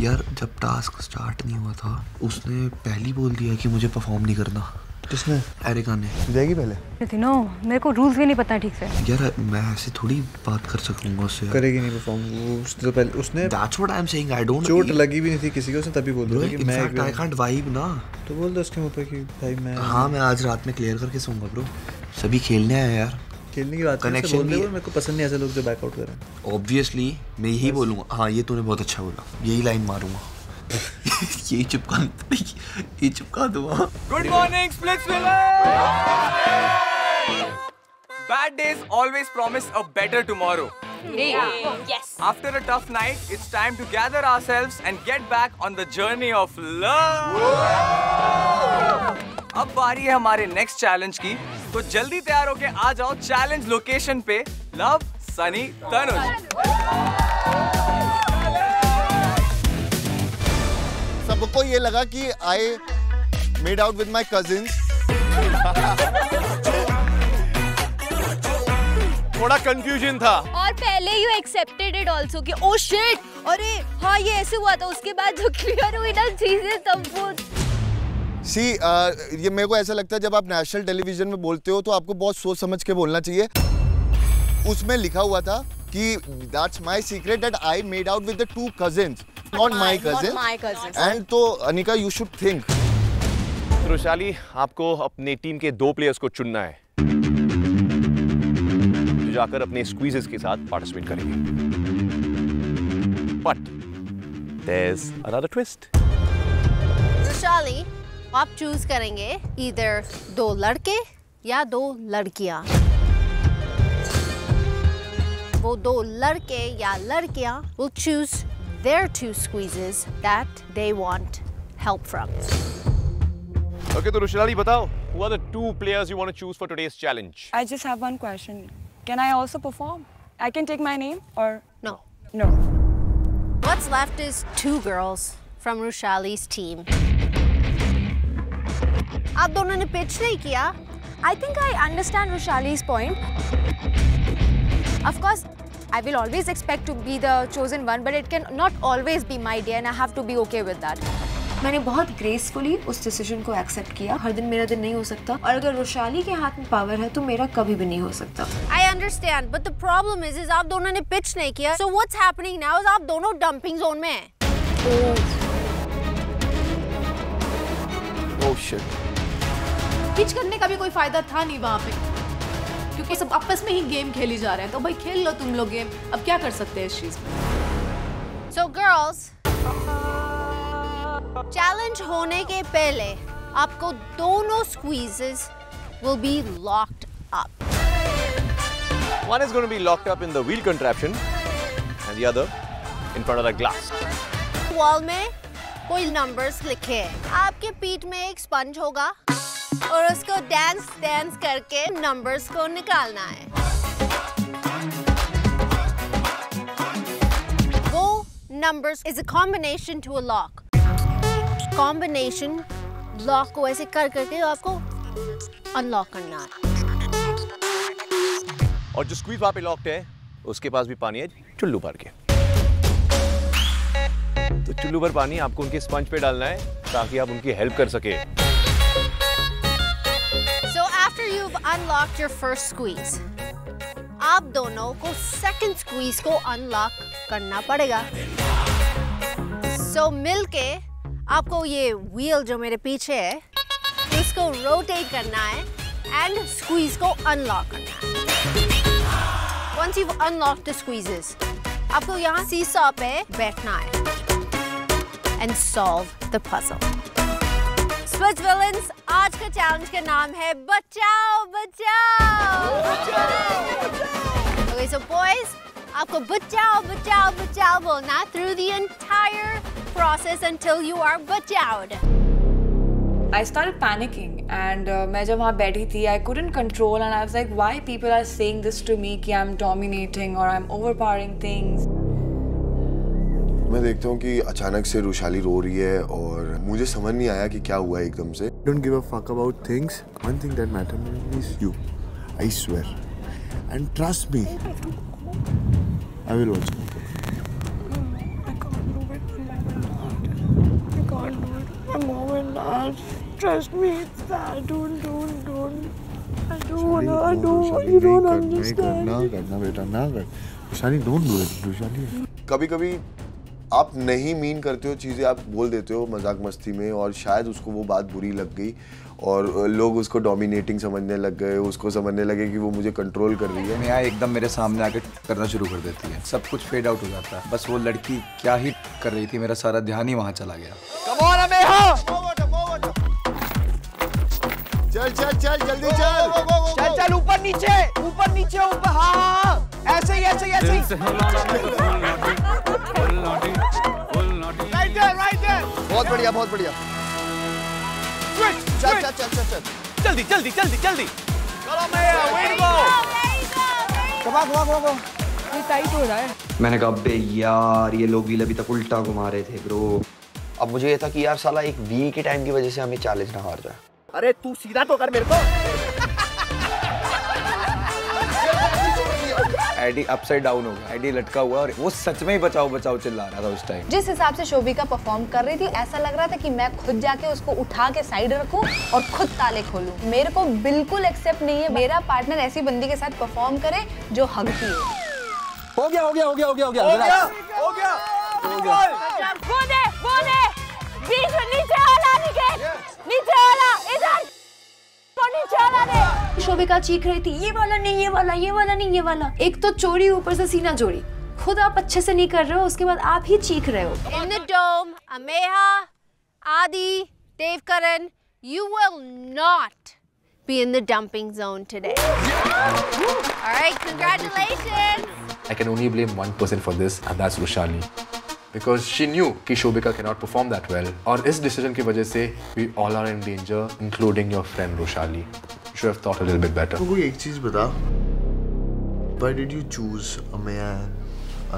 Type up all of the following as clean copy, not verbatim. यार जब task start नहीं हुआ था उसने पहली बोल दिया कि मुझे परफॉर्म नहीं करना। किसने? एरिका ने। जाएगी पहले। नो, मेरे को रूल्स भी नहीं पता ठीक से। यार मैं ऐसे थोड़ी बात कर सकूंगा उससे। करेगी नहीं परफॉर्म। उससे पहले उसने That's what I'm saying, I don't चोट लगी भी नहीं थी किसी को, उसने तभी बोल दिया कि मैं I can't vibe ना। तो बोल दो उसके मुंह पे कि भाई मैं हां मैं आज रात में क्लियर करके सोऊंगा ब्रो। सभी खेलने आए यार। खेलने की बात कनेक्शन भी मेरे को पसंद नहीं ऐसे लोग जो बैकआउट कर रहे हैं। ऑब्वियसली मैं यही बोलूंगा हां ये तूने बहुत अच्छा बोला, यही लाइन मारूंगा। यही चिपका दो। Good morning Splitsvilla. Bad days always promise a better tomorrow. Yes. After a tough night it's time to gather ourselves and get back on the journey of love. अब बारी है हमारे नेक्स्ट चैलेंज की, तो जल्दी तैयार होके आ जाओ चैलेंज लोकेशन पे। लव सनी तनुज। सबको ये लगा कि I made out with my cousin. थोड़ा कंफ्यूजन था और पहले यू एक्सेप्टेड इट आल्सो कि ओ शिट अरे हाँ ये ऐसे हुआ था, उसके बाद जो क्लियर हुई ना चीजें तब वो सी ये मेरे को ऐसा लगता है जब आप नेशनल टेलीविजन में बोलते हो तो आपको बहुत सोच समझ के बोलना चाहिए। उसमें लिखा हुआ था कि that's my secret that I made out with the two cousins not my cousins and तो Anika you should think. Rushali आपको अपनी टीम के दो प्लेयर्स को चुनना है जो जाकर अपने स्क्वीजेस के साथ पार्टिसिपेट करेंगे। But there is another twist. Rushali आप चूज करेंगे इधर दो लड़के या दो लड़कियां। वो दो लड़के या लड़कियां will choose their two squeezes that they want help from. Okay, तो रुशाली बताओ, who are the two players you want to choose for today's challenge? I just have one question. Can I also perform? I can take my name or no? No. What's left is two girls from Rushali's team. आप दोनों ने pitch नहीं किया। I think I understand Rushali's point. Of course I will always expect to be the chosen one but it can not always be my dear and I have to be okay with that. मैंने बहुत gracefully उस decision को accept किया। हर दिन मेरा दिन नहीं हो सकता और अगर रुशाली के हाथ में पावर है तो मेरा कभी भी नहीं हो सकता। I understand but the problem is आप दोनों ने पिच नहीं किया। So what's happening now is आप दोनों डंपिंग जोन में हैं। Oh shit. पिच करने का भी कोई फायदा था नहीं वहाँ पे क्योंकि सब आपस में ही गेम खेली जा रहे हैं। तो भाई खेल लो तुम लोग गेम, अब क्या कर सकते हैं इस चीज में। सो गर्ल्स चैलेंज होने के पहले आपको दोनों squeezes will be locked up. One is going to be locked up in the wheel contraption and the other in front of the glass. Wall में कोई नंबर्स लिखे हैं। आपके पीठ में एक स्पंज होगा और उसको डांस डांस करके नंबर्स को निकालना है। वो numbers is a combination to a lock. Combination lock को ऐसे कर करके आपको अनलॉक करना है। और जो स्क्वीज वहाँ पे लॉक्ड है उसके पास भी पानी है चुल्लू भर के। तो चुल्लू भर पानी आपको उनके स्पंज पे डालना है ताकि आप उनकी हेल्प कर सके। Unlocked your first squeeze. आप दोनों को second squeeze को unlock करना पड़ेगा। So मिलके आपको ये wheel जो मेरे पीछे है इसको rotate करना है and squeeze को unlock करना है। Once you've unlocked the squeezes, आपको यहाँ seesaw पे बैठना है and solve the puzzle. Switch villains, आज का चैलेंज का नाम है बचाओ बचाओ बचाओ। Okay, so boys, आपको बचाओ बचाओ बचाओ बोलना through the entire process until you are बचाओ। I started panicking and मैं जब वहाँ बैठी थी I couldn't control and I was like why people are saying this to me कि I'm dominating or I'm overpowering things. मैं देखता हूँ कि अचानक से रुशाली रो रही है और मुझे समझ नहीं आया कि क्या हुआ एकदम से। Don't give a fuck about things. One thing that matters is you. I swear. And trust me. I will watch you. Trust me, it's that. Don't. You don't understand. ना करना बेटा. Rushali, don't do it, Rushali. कभी-कभी आप नहीं mean करते हो चीज़ें, आप बोल देते हो मजाक मस्ती में, और शायद उसको वो बात बुरी लग गई और लोग उसको डोमिनेटिंग समझने लग गए, उसको समझने लगे कि वो मुझे कंट्रोल कर रही है। मैं एकदम मेरे सामने आके करना शुरू कर देती है, सब कुछ फेड आउट हो जाता है। बस वो लड़की क्या ही कर रही थी, मेरा सारा ध्यान ही वहाँ चला गया। Come on, Ameha! चल जल्दी चल ऊपर नीचे। हाँ ऐसे ही। Right there. बहुत बढ़िया। चल जल्दी। चलो मैं वेट गो। ये टाइट हो रहा है। मैंने कहा अबे यार ये लोग भी अभी तक उल्टा घुमा रहे थे ब्रो। अब मुझे ये था कि यार साला एक वी के टाइम की वजह से हमें चैलेंज ना हार जाए। अरे तू सीधा तो कर मेरे को। एडी अपसाइड डाउन हो गया, एडी लटका हुआ और वो सच में ही बचाओ चिल्ला रहा था उस टाइम। जिस हिसाब से शोभिका परफॉर्म कर रही थी, ऐसा लग रहा था कि मैं खुद जाके उसको उठा के साइड रखूं और खुद ताले खोलूं। मेरे को बिल्कुल एक्सेप्ट नहीं है मेरा पार्टनर ऐसी बंदी के साथ परफॉर्म करे जो हगती है। हो गया। नीचे वाला इधर शोभिका चीख रही थी ये वाला नहीं। एक तो चोरी, ऊपर से सीना जोड़ी, खुद आप अच्छे से नहीं कर रहे हो, उसके बाद आप ही चीख रहे हो। In the dome Ameha, Aadi, Dev Karan, you will not be in the dumping zone today. Alright, congratulations. I can only blame one person for this and that's Rushali. Because she knew that Shobhika cannot perform that well, और इस decision की वजह से we all are in danger, including your friend Rushali. You should have thought a little bit better. मुझे एक चीज बता, why did you choose Ameha and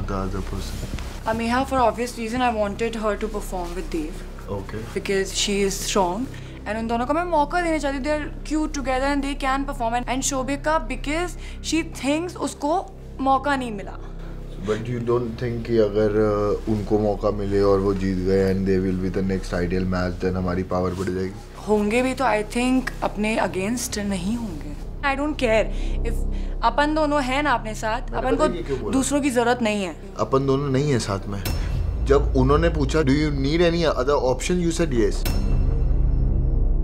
the other person? Ameha for obvious reason, I wanted her to perform with Dev. Okay. Because she is strong, and उन दोनों को मैं मौका देने चाहती हूँ. They are cute together and they can perform. And Shobhika because she thinks उसको मौका नहीं मिला. But you don't think कि अगर उनको मौका मिले और वो जीत गए and they will be the next ideal match, then हमारी पावर बढ़ जाएगी? होंगे भी तो I think अपने against नहीं होंगे। I don't care if अपन दोनों हैं ना अपने साथ, अपन को दूसरों की जरूरत नहीं है। अपन दोनों नहीं हैं साथ में। जब उन्होंने पूछा do you need any other option, you said yes.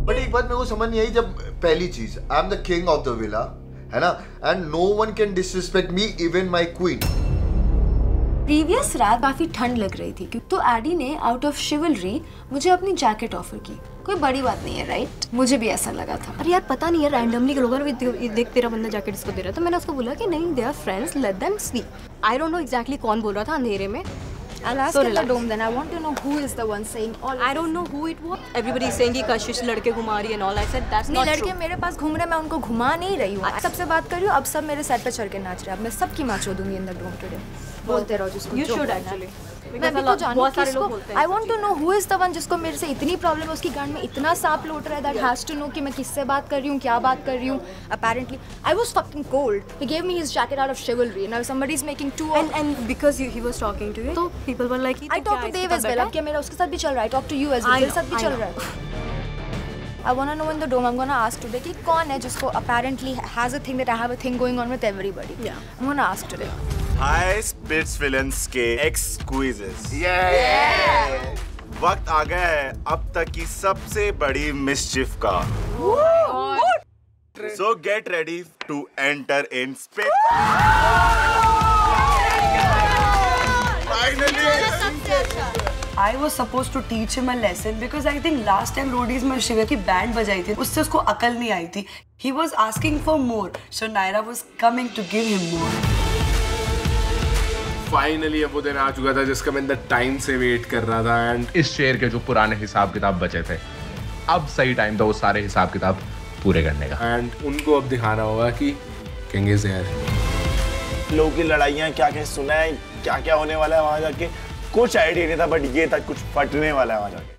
But एक बात मेरे को समझ नहीं आई, जब पहली चीज I am the king of the villa है ना, and no one can disrespect me, even my queen. Previous रात काफी ठंड लग रही थी तो एडी ने आउट ऑफ शिवलरी मुझे अपनी जैकेट ऑफर की। कोई बड़ी बात नहीं है, राइट? मुझे भी ऐसा लगा था। अरे यार पता नहीं है, रैंडमली लोग देख तेरा बंदा जैकेट इसको दे रहा था, मैंने उसको बोला कि नहीं they are friends, let them sleep. I don't know exactly कौन बोल रहा था अंधेरे में। I'll ask in the dome then. I want to know who is the one saying all. I don't know who it was. Everybody is saying कि कशिश लड़के घुमा रही है and all. I said that's not true. नहीं लड़के मेरे पास घूम रहे, मैं उनको घुमा नहीं रही हूँ। सबसे बात कर रही हूँ, अब सब मेरे सर पे चढ़ के नाच रहे हैं। अब मैं सबकी माँ चो दूंगी in the dome today. बोलते रहो जिसको। You should actually. मैं भी तो जानूँ किसको। I want to know who is the one जिसको मेरे से इतनी प्रॉब्लम है, उसकी गांड में इतना सांप लौट रहा है that has to know कि मैं किससे बात कर रही हूँ, क्या बात कर रही हूँ। Apparently I was fucking cold. He gave me his jacket out of chivalry. Now somebody is making two. And because he was talking to you, तो people were like I talk to Dev as well. अब क्या मेरा उसके साथ भी चल रहा है? I talk to you as well. मेरे साथ भी चल रहा है। I wanna know in the dome. I'm gonna ask today कि कौन है जिसको apparently has a thing that I have a thing going on with everybody. Yeah. I'm gonna ask today. Hi Splitsvilla के exquisites. Yeah. वक्त आ गया है अब तक की सबसे बड़ी mischief का. So get ready to enter in space. I was supposed to teach him a lesson because I think last time Roadies में शिवा की बैंड बजाई थी, उससे उसको अकल नहीं आई थी. He was asking for more, so Naira was coming to give him more. Finally अब वो दिन आ चुका था जिसका मैं टाइम से वेट कर रहा था. And इस शेयर के जो पुराने हिसाब किताब बचे थे, अब सही टाइम था वो सारे हिसाब किताब पूरे करने का. And उनको अब दिखाना होगा कि कहेंगे यार लोगों की लड़ाइयाँ क्या क्या सुना है, क्या क्या होने वाला है वहाँ जाके. कुछ आइडिया नहीं था बट ये था कुछ फटने वाला है वहाँ जाके.